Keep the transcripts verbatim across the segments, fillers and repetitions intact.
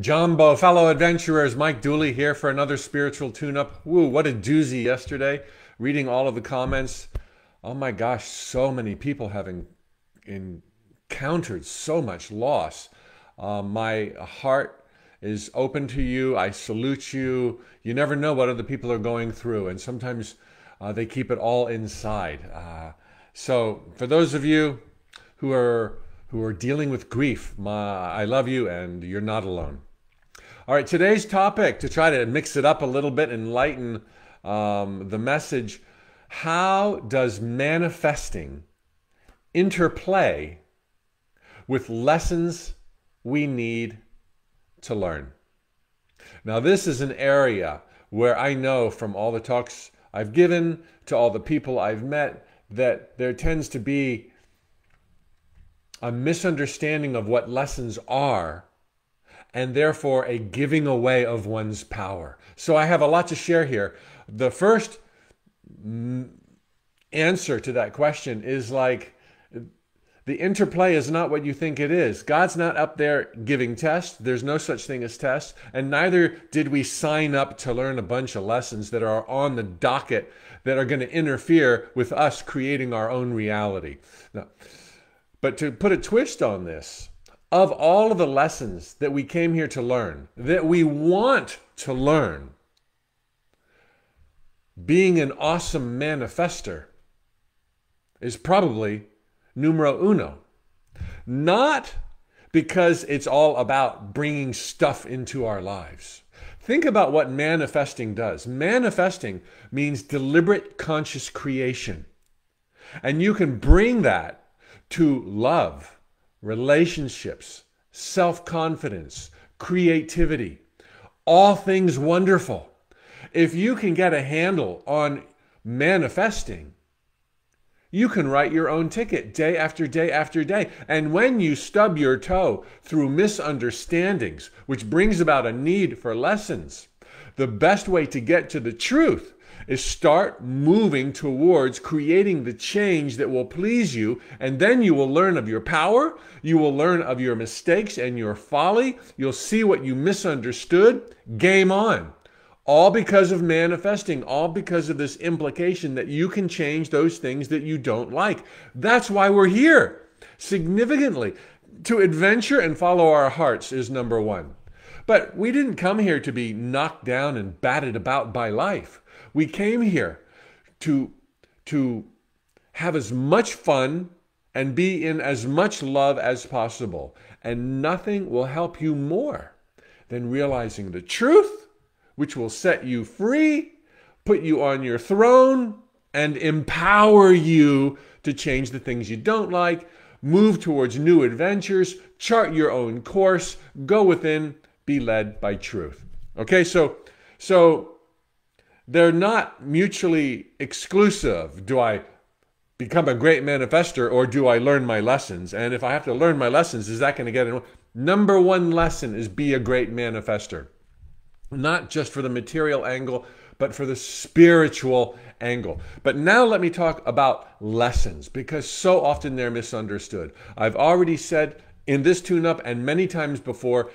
Jumbo, fellow adventurers, Mike Dooley here for another spiritual tune-up. Woo, what a doozy yesterday. Reading all of the comments. Oh my gosh, so many people having encountered so much loss. Uh, my heart is open to you. I salute you. You never know what other people are going through, and sometimes uh, they keep it all inside. Uh, so for those of you who are who are dealing with grief, my, I love you, and you're not alone. All right, today's topic, to try to mix it up a little bit and lighten um, the message: how does manifesting interplay with lessons we need to learn? Now, this is an area where I know from all the talks I've given to all the people I've met that there tends to be a misunderstanding of what lessons are, and therefore a giving away of one's power. So I have a lot to share here. The first answer to that question is, like, the interplay is not what you think it is. God's not up there giving tests. There's no such thing as tests. And neither did we sign up to learn a bunch of lessons that are on the docket that are going to interfere with us creating our own reality. Now, but to put a twist on this, of all of the lessons that we came here to learn, that we want to learn, being an awesome manifester is probably numero uno. Not because it's all about bringing stuff into our lives. Think about what manifesting does. Manifesting means deliberate conscious creation. And you can bring that to love, relationships, self-confidence, creativity, all things wonderful. If you can get a handle on manifesting, you can write your own ticket day after day after day. And when you stub your toe through misunderstandings, which brings about a need for lessons, the best way to get to the truth is start moving towards creating the change that will please you, and then you will learn of your power, you will learn of your mistakes and your folly, you'll see what you misunderstood. Game on. All because of manifesting, all because of this implication that you can change those things that you don't like. That's why we're here. Significantly, to adventure and follow our hearts is number one. But we didn't come here to be knocked down and batted about by life. We came here to, to have as much fun and be in as much love as possible. And nothing will help you more than realizing the truth, which will set you free, put you on your throne, and empower you to change the things you don't like, move towards new adventures, chart your own course, go within, be led by truth. Okay, so, so... they're not mutually exclusive. Do I become a great manifester, or do I learn my lessons? And if I have to learn my lessons, is that going to get in? Number one lesson is be a great manifester. Not just for the material angle, but for the spiritual angle. But now let me talk about lessons, because so often they're misunderstood. I've already said in this tune-up and many times before,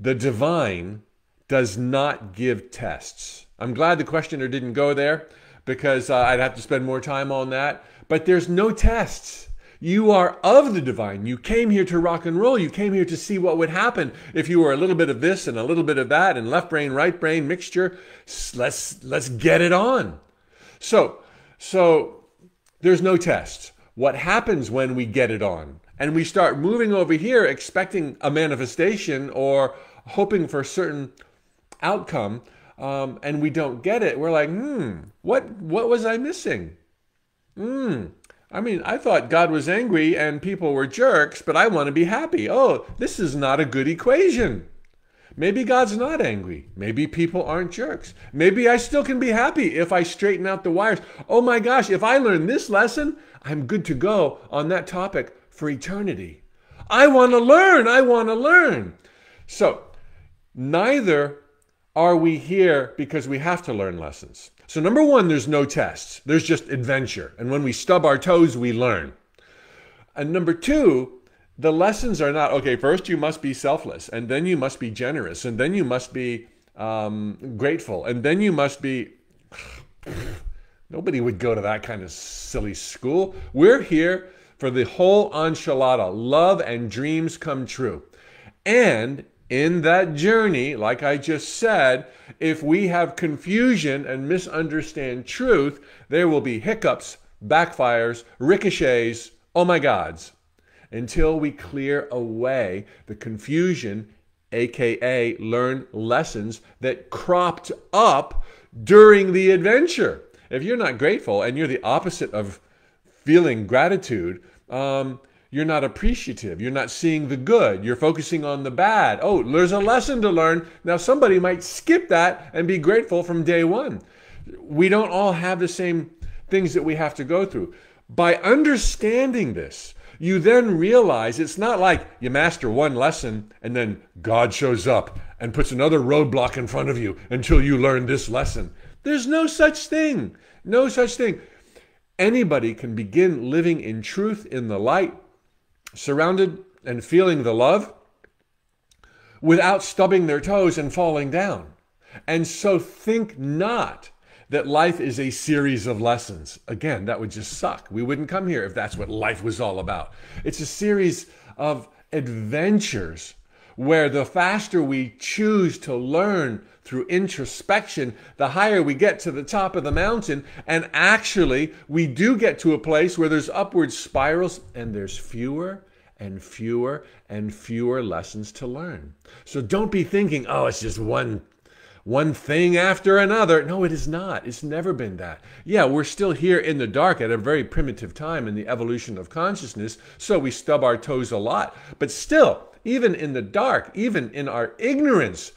the divine does not give tests. I'm glad the questioner didn't go there, because uh, I'd have to spend more time on that. But there's no tests. You are of the divine. You came here to rock and roll. You came here to see what would happen if you were a little bit of this and a little bit of that and left brain, right brain mixture. Let's, let's get it on. So, so there's no tests. What happens when we get it on and we start moving over here expecting a manifestation or hoping for a certain outcome, Um, and we don't get it, we're like, hmm, what, what was I missing? Hmm, I mean, I thought God was angry and people were jerks, but I want to be happy. Oh, this is not a good equation. Maybe God's not angry. Maybe people aren't jerks. Maybe I still can be happy if I straighten out the wires. Oh my gosh, if I learn this lesson, I'm good to go on that topic for eternity. I want to learn, I want to learn. So, neither are we here because we have to learn lessons. So number one, there's no tests. There's just adventure. And when we stub our toes, we learn. And number two, the lessons are not, okay, first you must be selfless, and then you must be generous, and then you must be um, grateful, and then you must be... Nobody would go to that kind of silly school. We're here for the whole enchilada. Love and dreams come true. And in that journey, like I just said, if we have confusion and misunderstand truth, there will be hiccups, backfires, ricochets, oh my gods, until we clear away the confusion, aka learn lessons that cropped up during the adventure. If you're not grateful and you're the opposite of feeling gratitude, um, you're not appreciative. You're not seeing the good. You're focusing on the bad. Oh, there's a lesson to learn. Now, somebody might skip that and be grateful from day one. We don't all have the same things that we have to go through. By understanding this, you then realize it's not like you master one lesson and then God shows up and puts another roadblock in front of you until you learn this lesson. There's no such thing. No such thing. Anybody can begin living in truth, in the light, surrounded and feeling the love without stubbing their toes and falling down. And so think not that life is a series of lessons. Again, that would just suck. We wouldn't come here if that's what life was all about. It's a series of adventures where the faster we choose to learn through introspection, the higher we get to the top of the mountain. And actually, we do get to a place where there's upward spirals and there's fewer and fewer and fewer lessons to learn. So don't be thinking, oh, it's just one One thing after another. No, it is not. It's never been that. Yeah, we're still here in the dark at a very primitive time in the evolution of consciousness, so we stub our toes a lot. But still, even in the dark, even in our ignorance,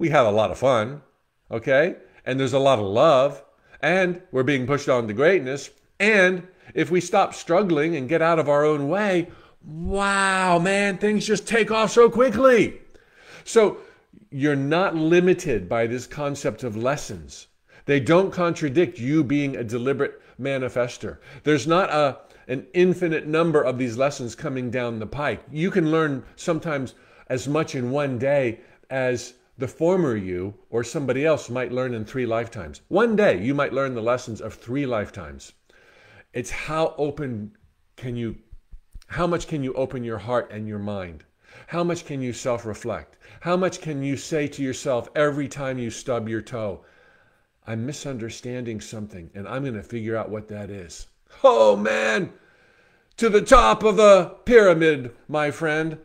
we have a lot of fun, okay? And there's a lot of love, and we're being pushed on to greatness. And if we stop struggling and get out of our own way, wow, man, things just take off so quickly. So, you're not limited by this concept of lessons. They don't contradict you being a deliberate manifester. There's not a, an infinite number of these lessons coming down the pike. You can learn sometimes as much in one day as the former you or somebody else might learn in three lifetimes. One day you might learn the lessons of three lifetimes. It's how open can you, how much can you open your heart and your mind? How much can you self-reflect? How much can you say to yourself every time you stub your toe, I'm misunderstanding something and I'm going to figure out what that is. Oh man, to the top of the pyramid, my friend.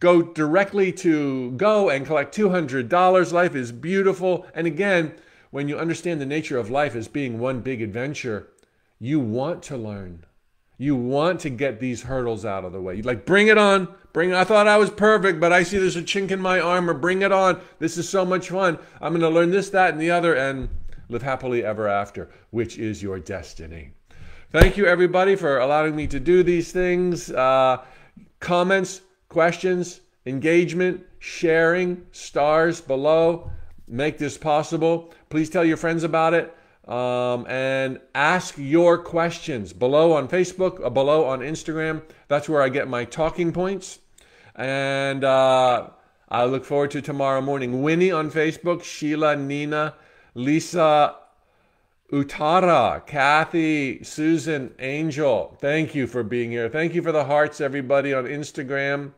Go directly to go and collect two hundred dollars. Life is beautiful. And again, when you understand the nature of life as being one big adventure, you want to learn. You want to get these hurdles out of the way. You'd like, bring it on. Bring, I thought I was perfect, but I see there's a chink in my armor. Bring it on. This is so much fun. I'm going to learn this, that, and the other, and live happily ever after, which is your destiny. Thank you, everybody, for allowing me to do these things. Uh, comments, questions, engagement, sharing, stars below. Make this possible. Please tell your friends about it. Um, and ask your questions below on Facebook, below on Instagram. That's where I get my talking points. And uh, I look forward to tomorrow morning. Winnie on Facebook, Sheila, Nina, Lisa, Uttara, Kathy, Susan, Angel. Thank you for being here. Thank you for the hearts, everybody, on Instagram.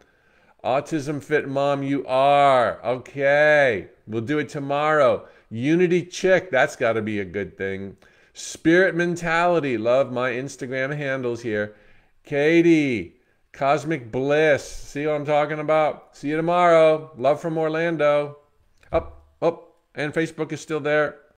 Autism Fit Mom, you are. Okay. We'll do it tomorrow. Unity Chick, that's got to be a good thing. Spirit Mentality, love my Instagram handles here. Katie, Cosmic Bliss, see what I'm talking about? See you tomorrow. Love from Orlando. Up, up, and Facebook is still there.